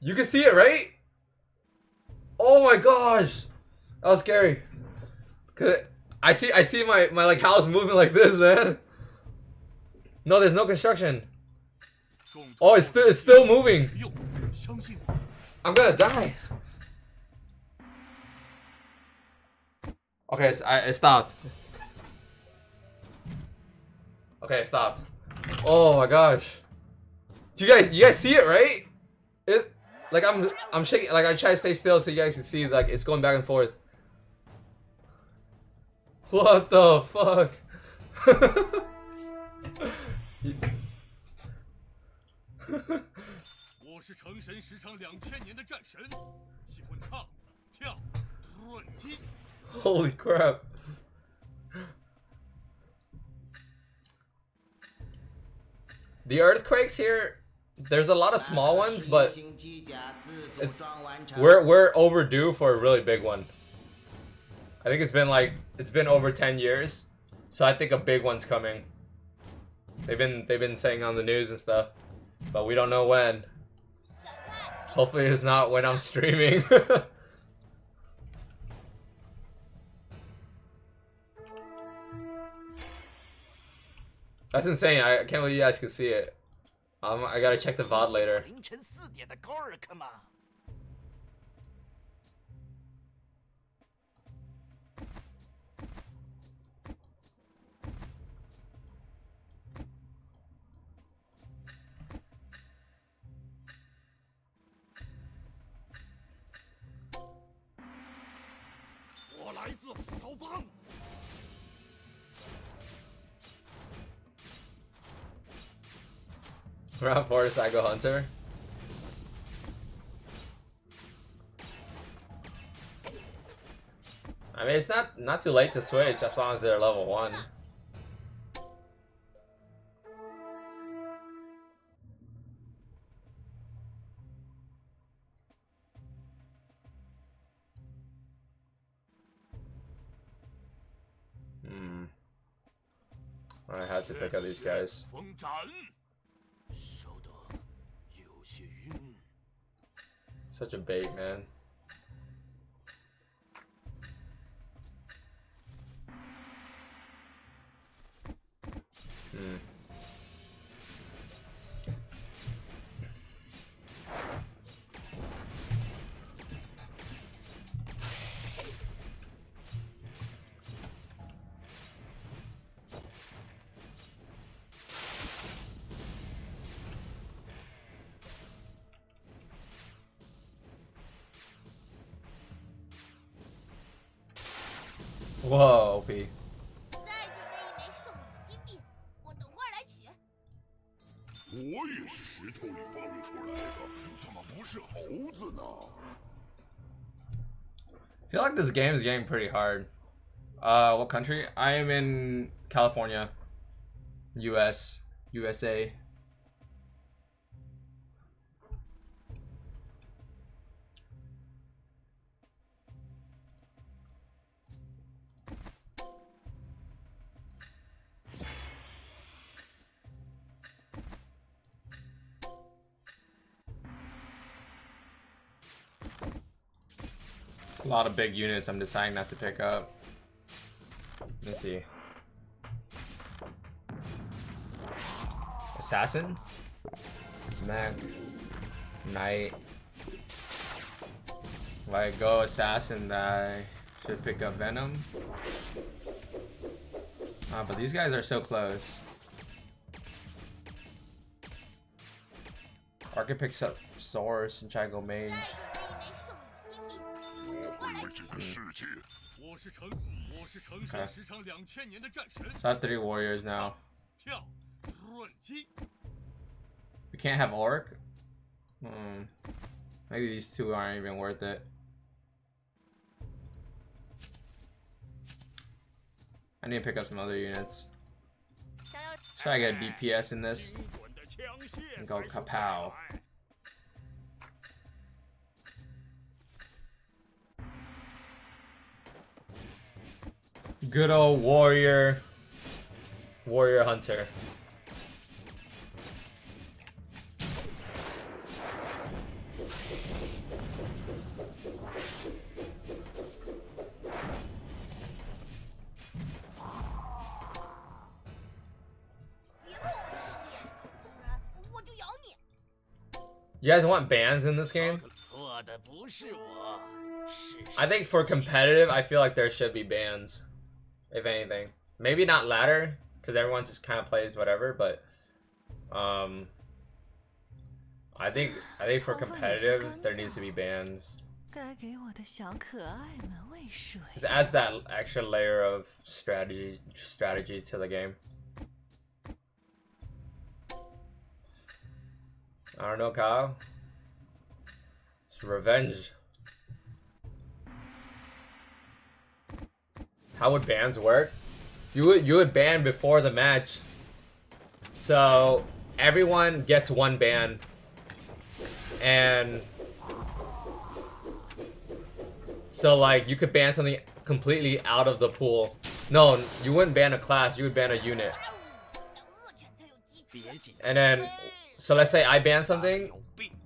You can see it, right? Oh my gosh, that was scary. Cause I see my like house moving like this, man. No, there's no construction. Oh, it's still moving. I'm gonna die. Okay, it stopped. Okay, it stopped. Oh my gosh. You guys see it, right? It like I'm shaking, like I try to stay still so you guys can see, like it's going back and forth. What the fuck? Holy crap. The earthquakes here, there's a lot of small ones, but it's, we're overdue for a really big one. I think it's been over 10 years, so I think a big one's coming. They've been saying on the news and stuff, but we don't know when. Hopefully it's not when I'm streaming. That's insane. I can't believe you guys can see it. I gotta check the VOD later. Round 4 is Psycho Hunter. I mean, it's not too late to switch as long as they're level 1. I have to pick up these guys. Such a bait, man. Whoa, OP. I feel like this game is getting pretty hard. What country? I am in California. US. USA. A lot of big units I'm deciding not to pick up. Let's see. Assassin? Mag. Knight. If I go assassin, I should pick up Venom. Ah, but these guys are so close. Or I could pick up Source and try to go mage. Okay. So I have 3 warriors now. We can't have orc? Maybe these 2 aren't even worth it. I need to pick up some other units. Try to get a DPS in this. And go kapow. Good old warrior hunter. You guys want bans in this game? I think for competitive, I feel like there should be bans, if anything. Maybe not ladder, because everyone just kind of plays whatever, but I think for competitive, there needs to be bans. Just adds that extra layer of strategy to the game. I don't know, Kyle. It's revenge. How would bans work? You would ban before the match, so everyone gets one ban, and so like you could ban something completely out of the pool. No, you wouldn't ban a class. You would ban a unit, and then. So let's say I ban something,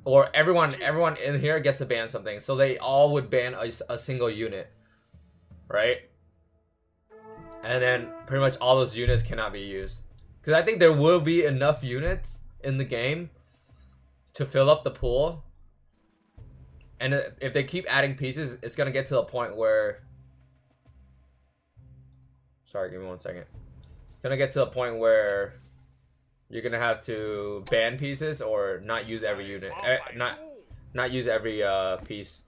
or everyone in here gets to ban something. So they all would ban a single unit, right? And then pretty much all those units cannot be used. Because I think there will be enough units in the game to fill up the pool. And if they keep adding pieces, it's going to get to a point where... Sorry, give me one second. It's going to get to a point where... You're gonna have to ban pieces or not use every unit, not use every piece.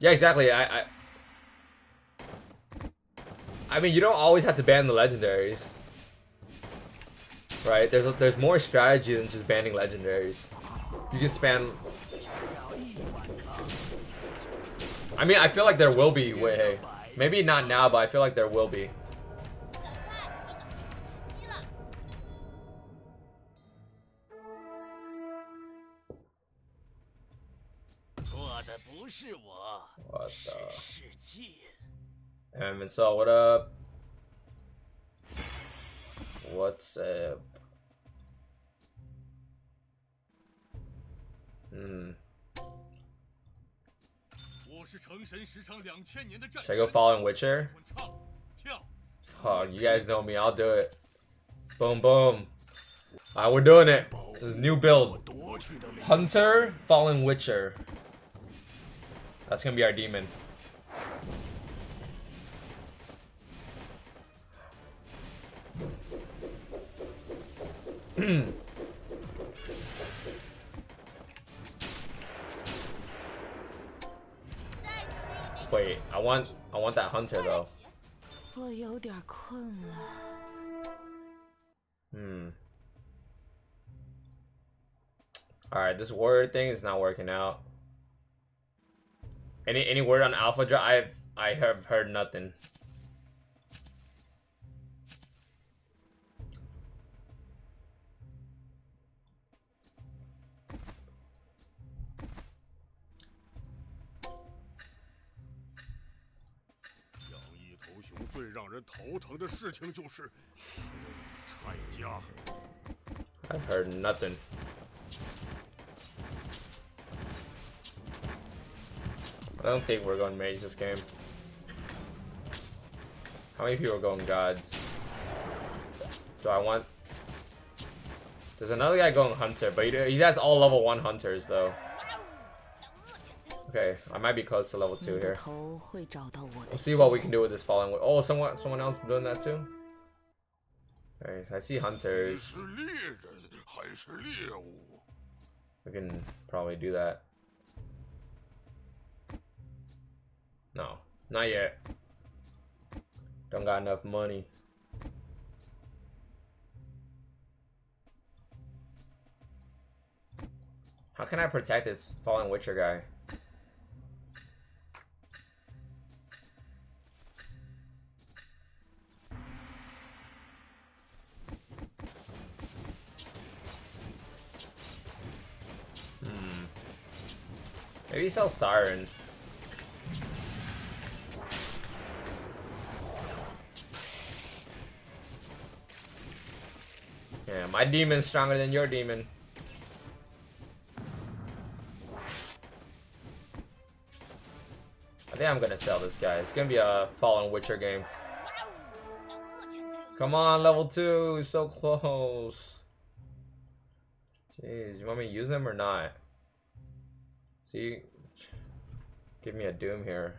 Yeah, exactly. I mean, you don't always have to ban the legendaries, right? There's more strategy than just banning legendaries. You can spam. I mean, I feel like there will be way. Maybe not now, but I feel like there will be. What the? And so, what up? What's up? Should I go Fallen Witcher? Oh, you guys know me. I'll do it. Boom, boom. Alright, we're doing it. New build. Hunter, Fallen Witcher. That's gonna be our demon. Wait, I want that hunter though. Alright, this word thing is not working out. Any word on Alpha Drive? I have heard nothing. I've heard nothing. I don't think we're going mage this game. How many people are going gods? Do I want... There's another guy going hunter, but he has all level 1 hunters though. Okay, I might be close to level 2 here. We'll see what we can do with this Fallen Witcher. Oh, someone else doing that too? Alright, I see hunters. We can probably do that. No, not yet. Don't got enough money. How can I protect this Fallen Witcher guy? Maybe sell Siren. Yeah, my demon's stronger than your demon. I think I'm gonna sell this guy. It's gonna be a Fallen Witcher game. Come on, level 2, so close. Jeez, you want me to use him or not? See, give me a doom here.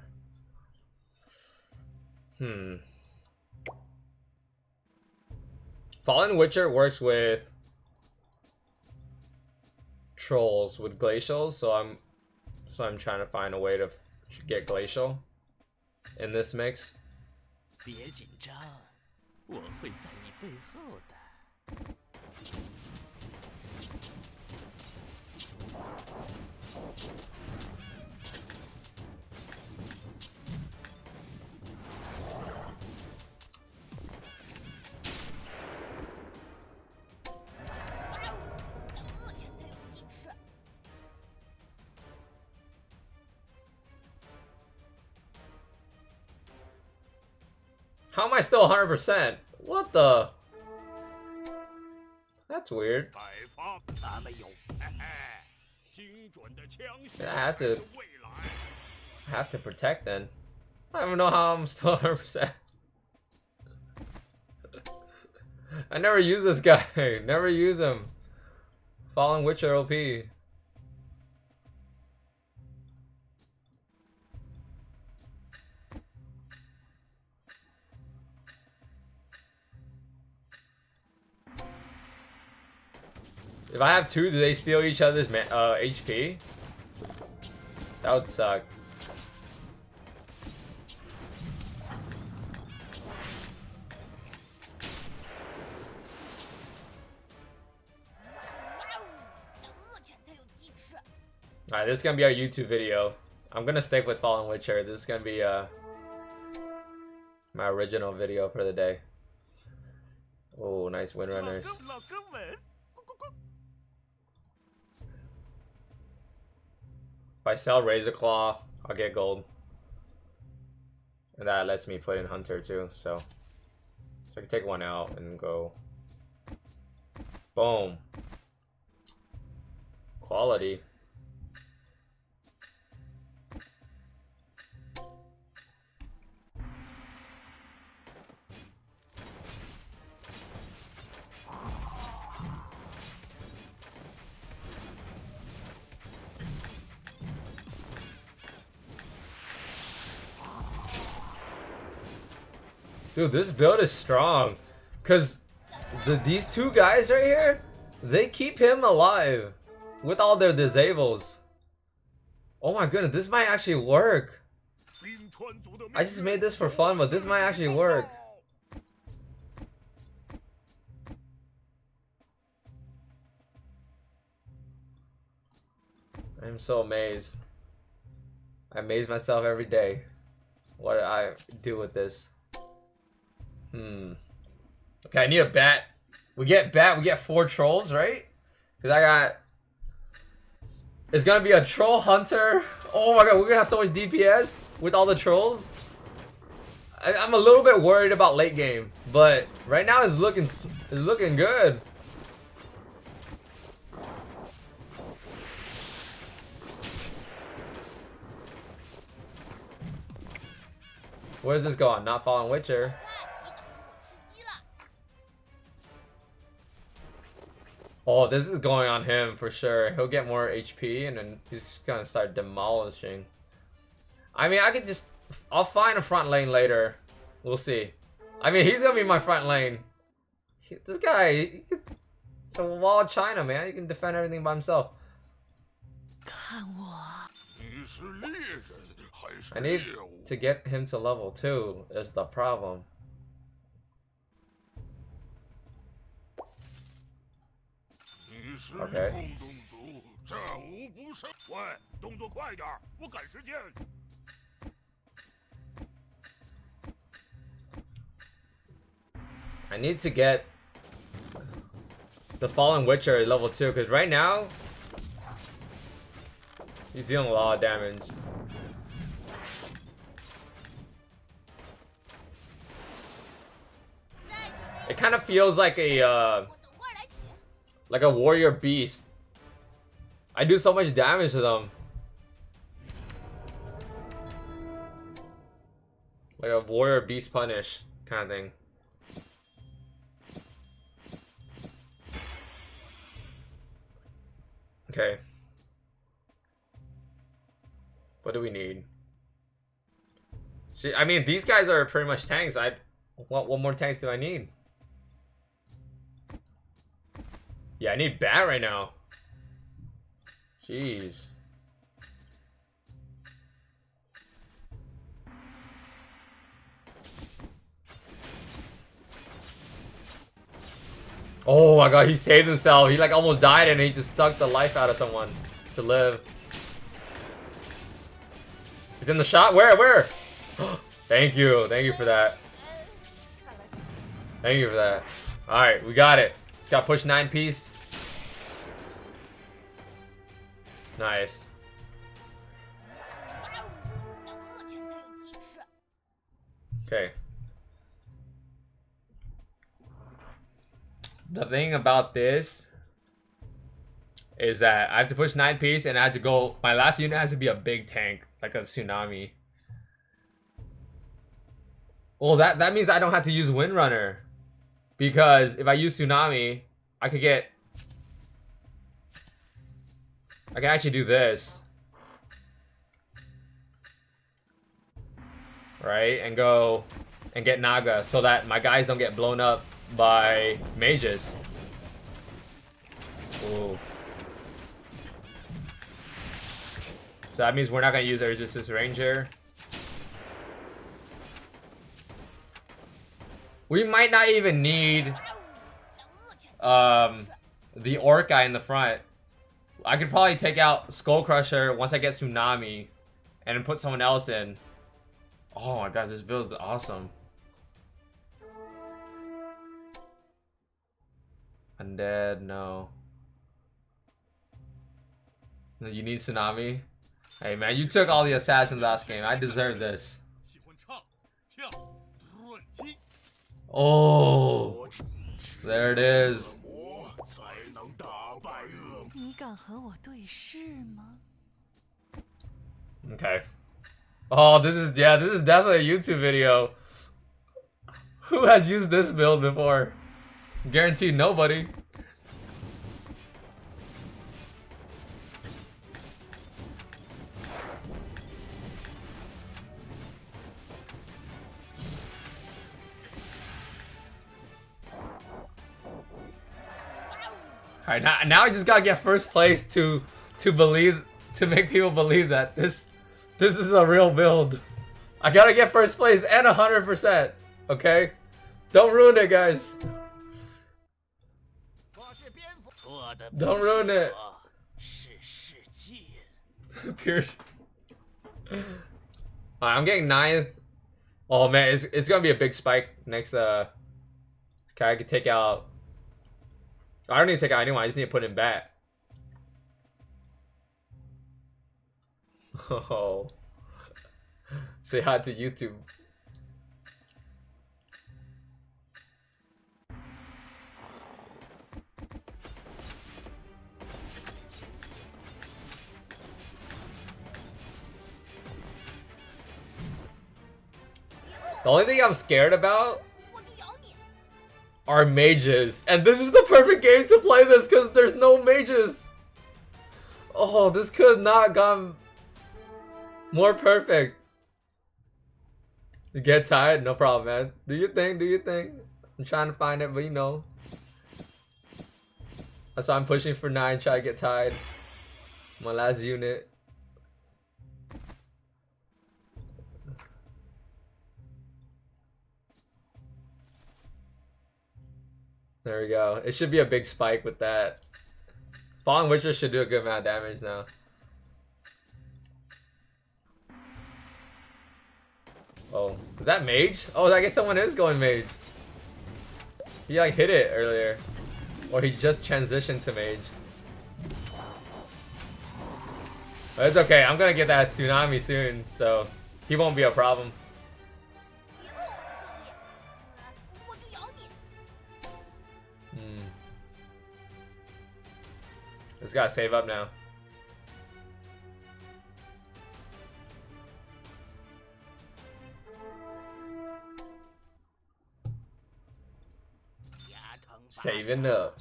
Hmm. Fallen Witcher works with trolls with glacials, so I'm trying to find a way to get glacial in this mix. How am I still 100%? What the? That's weird. Yeah, I have to protect then. I don't even know how I'm still 100%. I never use this guy. Never use him. Fallen Witcher OP. If I have two, do they steal each other's HP? That would suck. Alright, this is gonna be our YouTube video. I'm gonna stick with Fallen Witcher. This is gonna be my original video for the day. Oh, nice Windrunners. If I sell Razor Claw, I'll get gold. And that lets me put in Hunter too, so I can take one out and go. Boom. Quality. Dude, this build is strong, cause these two guys right here, they keep him alive with all their disables. Oh my goodness, this might actually work. I just made this for fun, but this might actually work. I'm so amazed. I amaze myself every day. What did I do with this? Hmm. Okay, I need a bat. We get 4 trolls, right? Because I got... It's gonna be a troll hunter. Oh my god, we're gonna have so much DPS with all the trolls. I'm a little bit worried about late game, but right now it's looking good. Where's this going? Not Fallen Witcher. Oh, this is going on him for sure. He'll get more HP and then he's just gonna start demolishing. I mean, I'll find a front lane later. We'll see. I mean, he's gonna be my front lane. This guy, it's a wall of China, man. He can defend everything by himself. I need to get him to level 2 is the problem. Okay. I need to get the Fallen Witcher at level 2 because right now he's dealing a lot of damage. It kind of feels like a warrior beast. I do so much damage to them. Like a warrior beast punish kind of thing. Okay. What do we need? See, I mean, these guys are pretty much tanks. What more tanks do I need? Yeah, I need Bat right now. Jeez. Oh my god, he saved himself. He like almost died and he just sucked the life out of someone to live. He's in the shot? Where? Thank you. Thank you for that. Thank you for that. Alright, we got it. Just got pushed 9-piece. Nice. Okay. The thing about this is that I have to push 9-piece and I have to go. My last unit has to be a big tank, like a tsunami. Well, that means I don't have to use Windrunner, because if I use tsunami, I can actually do this, right, and go and get Naga so that my guys don't get blown up by mages. Ooh. So that means we're not going to use a Resistance Ranger. We might not even need the orc guy in the front. I could probably take out Skullcrusher once I get Tsunami and put someone else in. Oh my god, this build is awesome. Undead, no. You need Tsunami? Hey man, you took all the assassins last game. I deserve this. Oh, there it is. Okay. Oh, this is definitely a YouTube video. Who has used this build before? Guaranteed nobody. Alright, now I just gotta get first place to make people believe that this is a real build. I gotta get first place and 100%. Okay, don't ruin it, guys. Don't ruin it. Alright, I'm getting 9th. Oh man, it's gonna be a big spike next. Okay, I could take out. I don't need to take out anyone, I just need to put him back. Oh. Say hi to YouTube. The only thing I'm scared about are mages, and this is the perfect game to play this because there's no mages. Oh, this could not have gone more perfect. You get tired? No problem, man. Do your thing. I'm trying to find it, but you know. That's why I'm pushing for 9, try to get tired. My last unit. There we go. It should be a big spike with that. Fallen Witcher should do a good amount of damage now. Oh, is that mage? Oh, I guess someone is going mage. He like hit it earlier. Or he just transitioned to mage. But it's okay, I'm gonna get that tsunami soon, so he won't be a problem. Just gotta save up now. Saving up.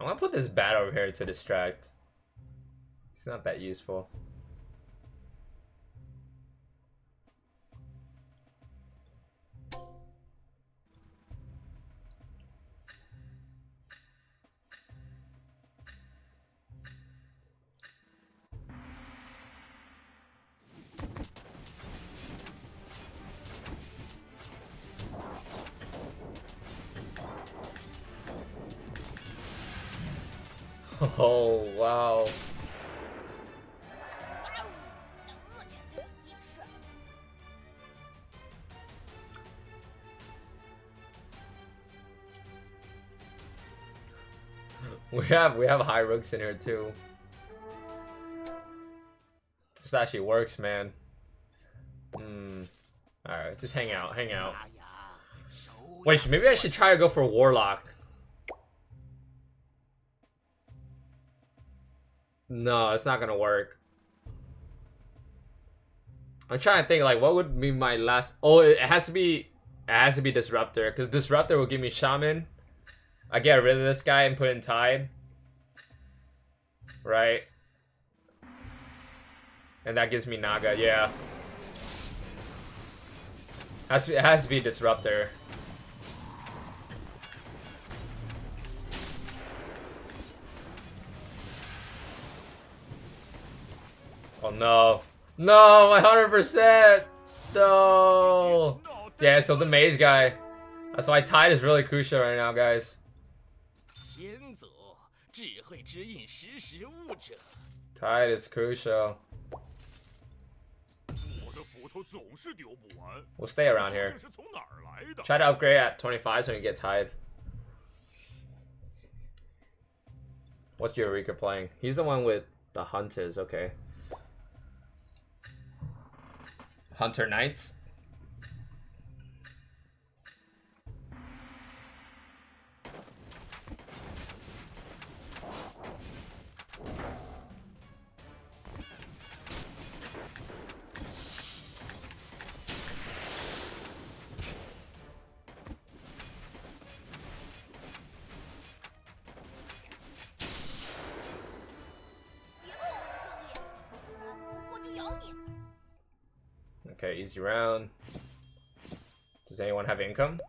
I want to put this bat over here to distract. It's not that useful. Oh, wow. We have high rooks in here too. This actually works, man. Alright, just hang out. Wait, maybe I should try to go for warlock. No, it's not gonna work. I'm trying to think, like, what would be my last? Oh, it has to be disruptor, because disruptor will give me shaman. I get rid of this guy and put in tide, right? And that gives me naga. Yeah, it has to be disruptor. Oh no. No, 100%! No! Yeah, so the mage guy. That's why tide is really crucial right now, guys. Tide is crucial. We'll stay around here. Try to upgrade at 25 so we can get tide. What's your Rika playing? He's the one with the hunters, okay. Hunter Knights. Okay, easy round. Does anyone have income?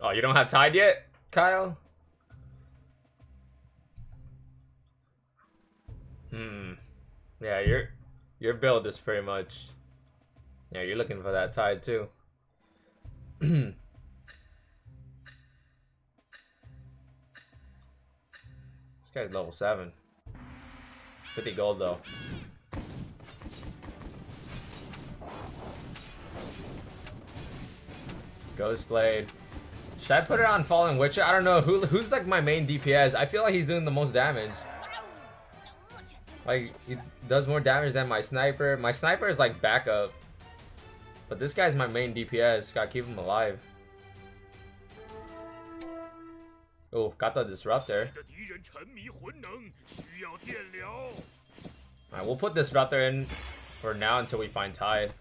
Oh, you don't have tide yet, Kyle? Yeah, your build is pretty much... Yeah, you're looking for that tide too. This guy's level 7. 50 gold though. Ghostblade. Should I put it on Fallen Witcher? I don't know. Who's like my main DPS? I feel like he's doing the most damage. Like, he does more damage than my sniper. My sniper is like backup. But this guy's my main DPS. Gotta keep him alive. Oh, got the disruptor. Alright, we'll put disruptor in for now until we find tide.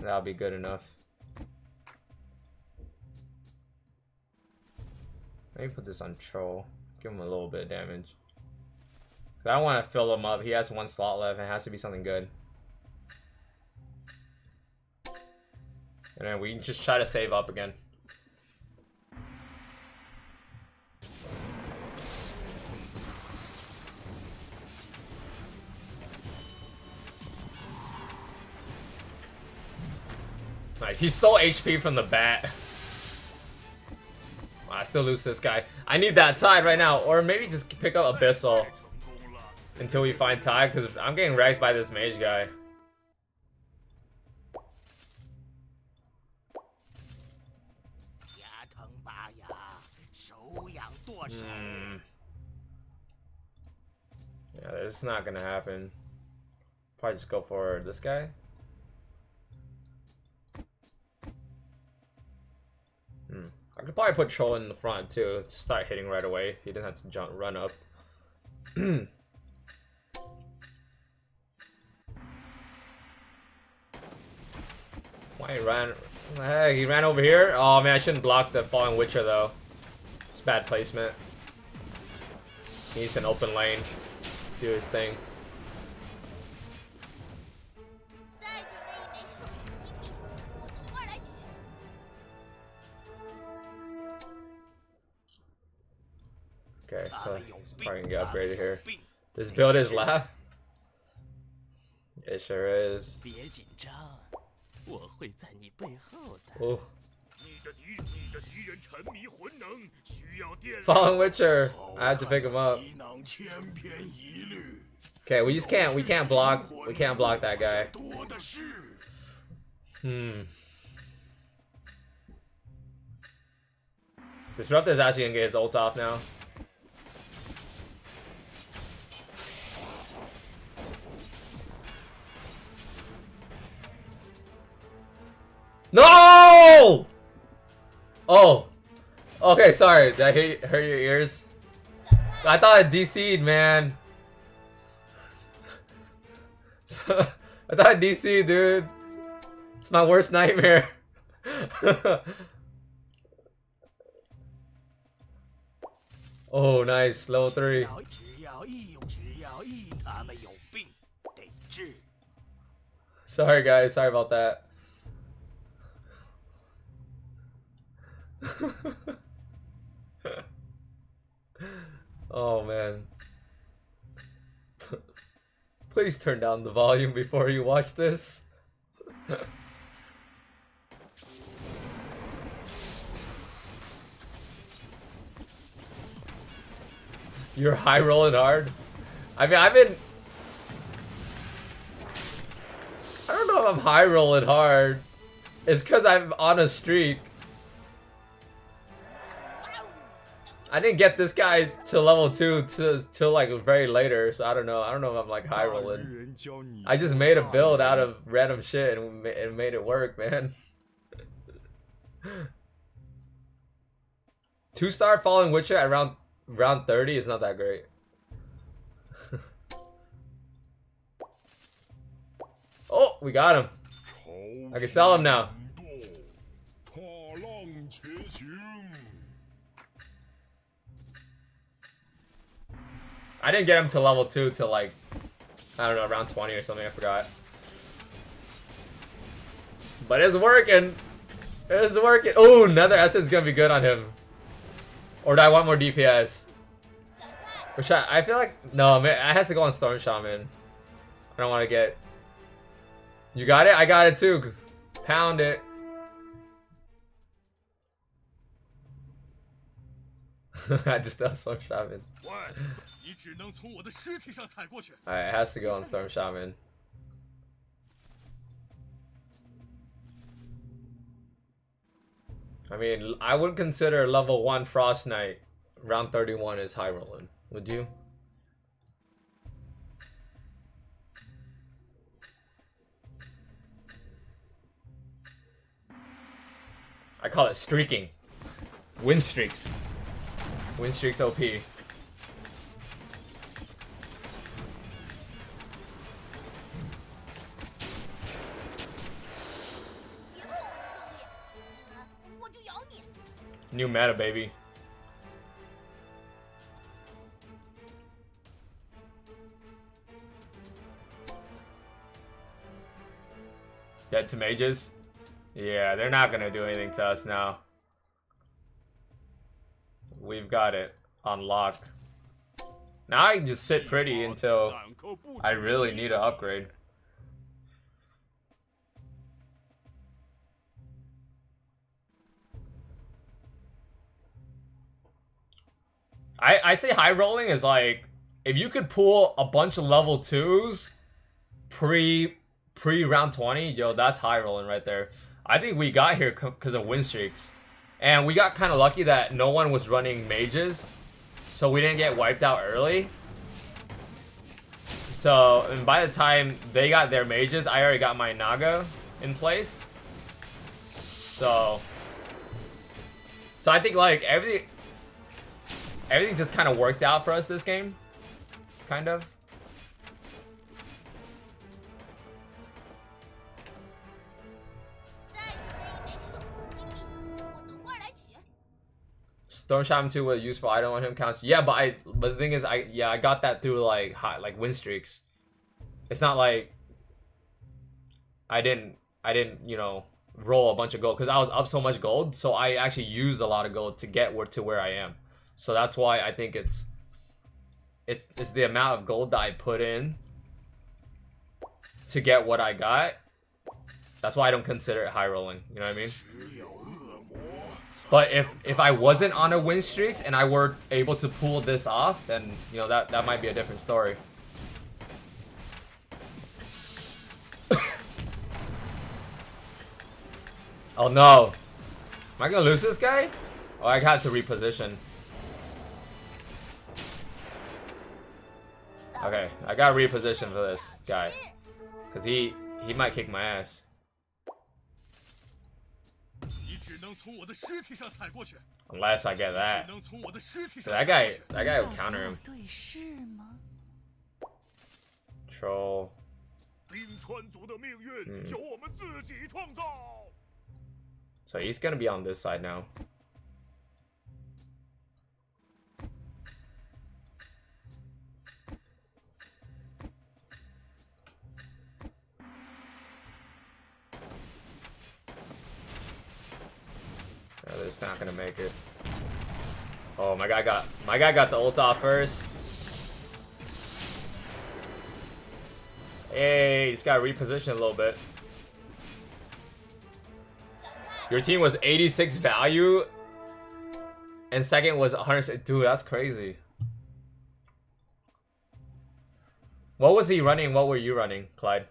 That'll be good enough. Let me put this on troll. Give him a little bit of damage. I don't want to fill him up. He has one slot left and it has to be something good. And then we can just try to save up again. Nice. He stole HP from the bat. Wow, I still lose this guy. I need that tide right now, or maybe just pick up abyssal until we find tide, because I'm getting wrecked by this mage guy. Yeah, that's not gonna happen. Probably just go for this guy. I could probably put troll in the front too. Just start hitting right away. He didn't have to jump, run up. Why he ran? Hey, he ran over here? Oh man, I shouldn't block the Fallen Witcher though. It's bad placement. He's an open lane. Do his thing. Okay, so he's probably gonna get upgraded here. This build is loud. It sure is. Ooh. Fallen Witcher! I have to pick him up. Okay, we just can't. We can't block that guy. Hmm. Disruptor is actually gonna get his ult off now. No! Oh. Okay, sorry. Did I hurt your ears? I thought it DC'd, man. I thought it DC'd, dude. It's my worst nightmare. Oh, nice. Level 3. Sorry, guys. Sorry about that. Oh man. Please turn down the volume before you watch this. You're high rolling hard. I mean, I don't know if I'm high rolling hard. It's because I'm on a streak. I didn't get this guy to level 2 till like very later, so I don't know. I don't know if I'm like high rolling. I just made a build out of random shit and made it work, man. 2-star Fallen Witcher at round 30 is not that great. Oh, we got him. I can sell him now. I didn't get him to level 2 till like, I don't know, around 20 or something, I forgot. But it's working! It's working! Oh, another essence is gonna be good on him. Or do I want more DPS? Which I feel like, no, man, I have to go on Storm Shaman. I don't want to get... You got it? I got it too. Pound it. I just done Storm Shaman. Alright, it has to go on Storm Shaman. I mean, I would consider level 1 Frost Knight round 31 is high rolling. Would you? I call it streaking. Win streaks. Win streaks OP. New meta, baby. Dead to mages? Yeah, they're not gonna do anything to us now. We've got it on lock. Now I can just sit pretty until I really need an upgrade. I say high rolling is like if you could pull a bunch of level 2s pre round 20, yo, that's high rolling right there. I think we got here because of win streaks, and we got kind of lucky that no one was running mages, so we didn't get wiped out early. So, and by the time they got their mages, I already got my Naga in place. So I think like everything just kind of worked out for us this game. Kind of. Storm Shaman 2 with a useful item on him counts. Yeah, but the thing is, I got that through like win streaks. It's not like I didn't, you know, roll a bunch of gold, because I was up so much gold, so I actually used a lot of gold to get to where I am. So that's why I think it's the amount of gold that I put in to get what I got. That's why I don't consider it high rolling, you know what I mean? But if I wasn't on a win streak and I were able to pull this off, then, you know, that might be a different story. Oh no. Am I gonna lose this guy? Oh, I had to reposition. Okay, I gotta reposition for this guy, because he might kick my ass. Unless I get that. So that guy will counter him. Troll. So he's gonna be on this side now. Oh, it's not gonna make it. Oh, my guy got the ult off first. Hey, he's gotta reposition a little bit. Your team was 86 value and second was 100. Dude, that's crazy. What was he running? What were you running, Clyde?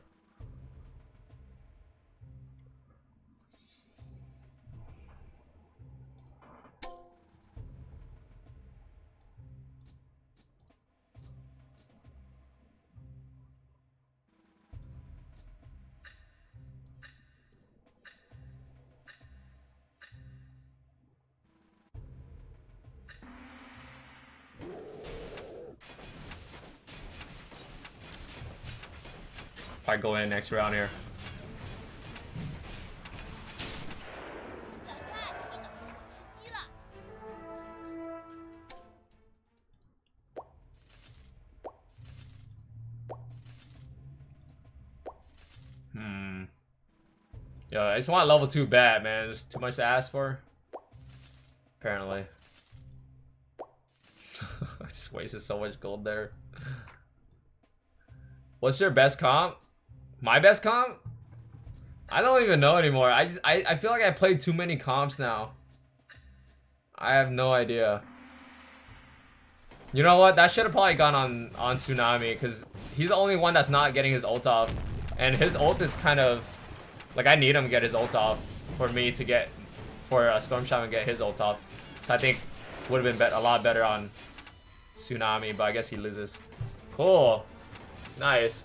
I go in next round here. Yo, I just want level 2 bad, man. It's too much to ask for. Apparently. I just wasted so much gold there. What's your best comp? My best comp? I don't even know anymore. I feel like I played too many comps now. I have no idea. You know what? That should have probably gone on Tsunami, because he's the only one that's not getting his ult off. And his ult is kind of... like, I need him to get his ult off for me to get... for Storm Shaman to get his ult off. So I think would have been a lot better on Tsunami, but I guess he loses. Cool. Nice.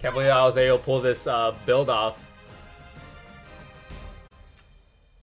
Can't believe I was able to pull this build off.